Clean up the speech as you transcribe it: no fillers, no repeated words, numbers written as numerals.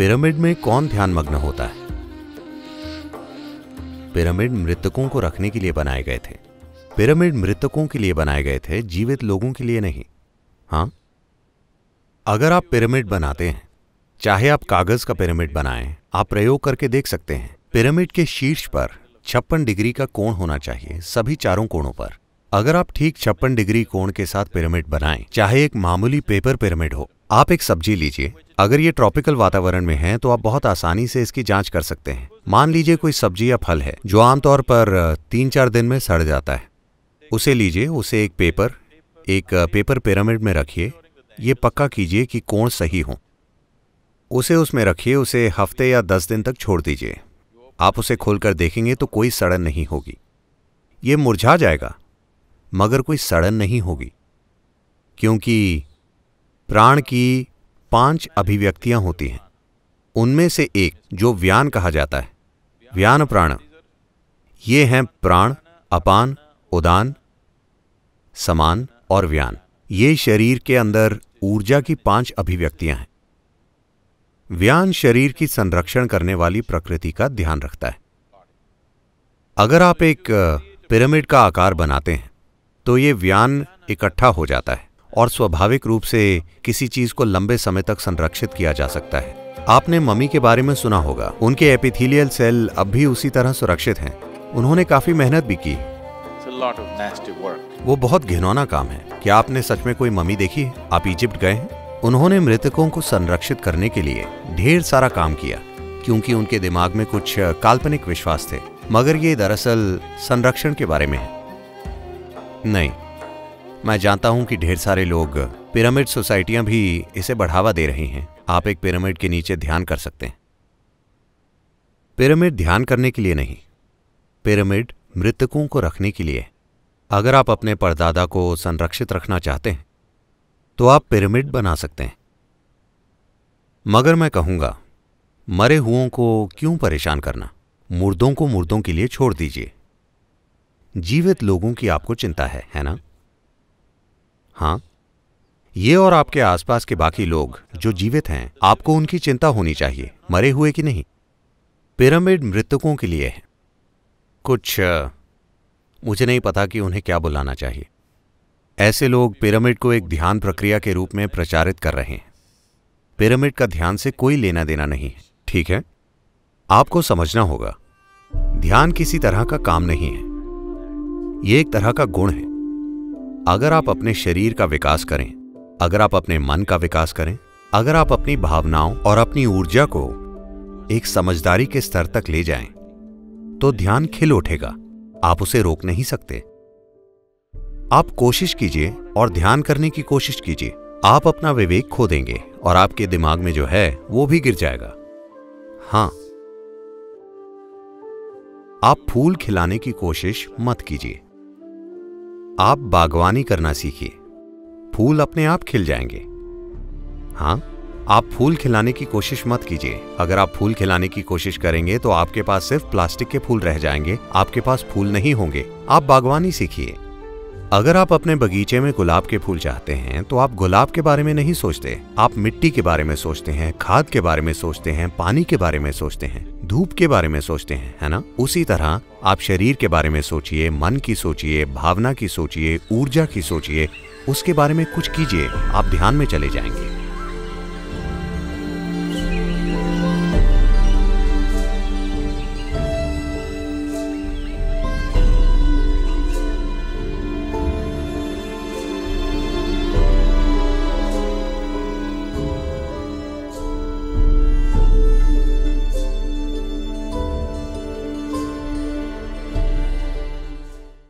Pyramid में कौन ध्यानमग्न होता है? पिरामिड मृतकों को रखने के लिए बनाए गए थे। पिरामिड मृतकों के लिए बनाए गए थे, जीवित लोगों के लिए नहीं। हाँ, अगर आप पिरामिड बनाते हैं, चाहे आप कागज का पिरामिड बनाएं, आप प्रयोग करके देख सकते हैं। पिरामिड के शीर्ष पर 56 डिग्री का कोण होना चाहिए, सभी चारों कोणों पर। अगर आप ठीक 56 डिग्री कोण के साथ पिरामिड बनाएं, चाहे एक मामूली पेपर पिरामिड हो। आप एक सब्जी लीजिए, अगर ये ट्रॉपिकल वातावरण में है तो आप बहुत आसानी से इसकी जांच कर सकते हैं। मान लीजिए कोई सब्जी या फल है जो आमतौर पर 3-4 दिन में सड़ जाता है, उसे लीजिए, उसे एक पेपर पिरामिड में रखिए। ये पक्का कीजिए कि कोण सही हो, उसे उसमें रखिए। उसे हफ्ते या 10 दिन तक छोड़ दीजिए। आप उसे खोलकर देखेंगे तो कोई सड़न नहीं होगी। ये मुरझा जाएगा मगर कोई सड़न नहीं होगी, क्योंकि प्राण की 5 अभिव्यक्तियां होती हैं, उनमें से एक जो व्यान कहा जाता है, व्यान प्राण। ये हैं प्राण, अपान, उदान, समान और व्यान। ये शरीर के अंदर ऊर्जा की 5 अभिव्यक्तियां हैं। व्यान शरीर की संरक्षण करने वाली प्रकृति का ध्यान रखता है। अगर आप एक पिरामिड का आकार बनाते हैं तो ये व्यान इकट्ठा हो जाता है और स्वाभाविक रूप से किसी चीज को लंबे समय तक संरक्षित किया जा सकता है। आपने मम्मी के बारे में सुना होगा, उनके एपिथेलियल सेल अब भी उसी तरह सुरक्षित हैं। उन्होंने काफी मेहनत भी की। वो बहुत घिनौना काम है। क्या आपने सच में कोई मम्मी देखी है? आप इजिप्ट गए हैं? उन्होंने मृतकों को संरक्षित करने के लिए ढेर सारा काम किया, क्योंकि उनके दिमाग में कुछ काल्पनिक विश्वास थे, मगर ये दरअसल संरक्षण के बारे में है। नहीं, मैं जानता हूं कि ढेर सारे लोग, पिरामिड सोसाइटियां भी इसे बढ़ावा दे रही हैं। आप एक पिरामिड के नीचे ध्यान कर सकते हैं। पिरामिड ध्यान करने के लिए नहीं, पिरामिड मृतकों को रखने के लिए। अगर आप अपने परदादा को संरक्षित रखना चाहते हैं तो आप पिरामिड बना सकते हैं, मगर मैं कहूंगा, मरे हुओं को क्यों परेशान करना? मुर्दों को मुर्दों के लिए छोड़ दीजिए। जीवित लोगों की आपको चिंता है ना? हाँ, ये और आपके आसपास के बाकी लोग जो जीवित हैं, आपको उनकी चिंता होनी चाहिए, मरे हुए की नहीं। पिरामिड मृतकों के लिए है। कुछ मुझे नहीं पता कि उन्हें क्या बुलाना चाहिए। ऐसे लोग पिरामिड को एक ध्यान प्रक्रिया के रूप में प्रचारित कर रहे हैं। पिरामिड का ध्यान से कोई लेना देना नहीं है, ठीक है? आपको समझना होगा, ध्यान किसी तरह का काम नहीं है, ये एक तरह का गुण है। अगर आप अपने शरीर का विकास करें, अगर आप अपने मन का विकास करें, अगर आप अपनी भावनाओं और अपनी ऊर्जा को एक समझदारी के स्तर तक ले जाएं, तो ध्यान खिल उठेगा। आप उसे रोक नहीं सकते। आप कोशिश कीजिए और ध्यान करने की कोशिश कीजिए। आप अपना विवेक खो देंगे और आपके दिमाग में जो है वो भी गिर जाएगा। हाँ, आप फूल खिलाने की कोशिश मत कीजिए। आप बागवानी करना सीखिए, फूल अपने आप खिल जाएंगे। हाँ, आप फूल खिलाने की कोशिश मत कीजिए। अगर आप फूल खिलाने की कोशिश करेंगे तो आपके पास सिर्फ प्लास्टिक के फूल रह जाएंगे, आपके पास फूल नहीं होंगे। आप बागवानी सीखिए। अगर आप अपने बगीचे में गुलाब के फूल चाहते हैं तो आप गुलाब के बारे में नहीं सोचते, आप मिट्टी के बारे में सोचते हैं, खाद के बारे में सोचते हैं, पानी के बारे में सोचते हैं, धूप के बारे में सोचते हैं, है ना? उसी तरह आप शरीर के बारे में सोचिए, मन की सोचिए, भावना की सोचिए, ऊर्जा की सोचिए, उसके बारे में कुछ कीजिए। आप ध्यान में चले जाएंगे।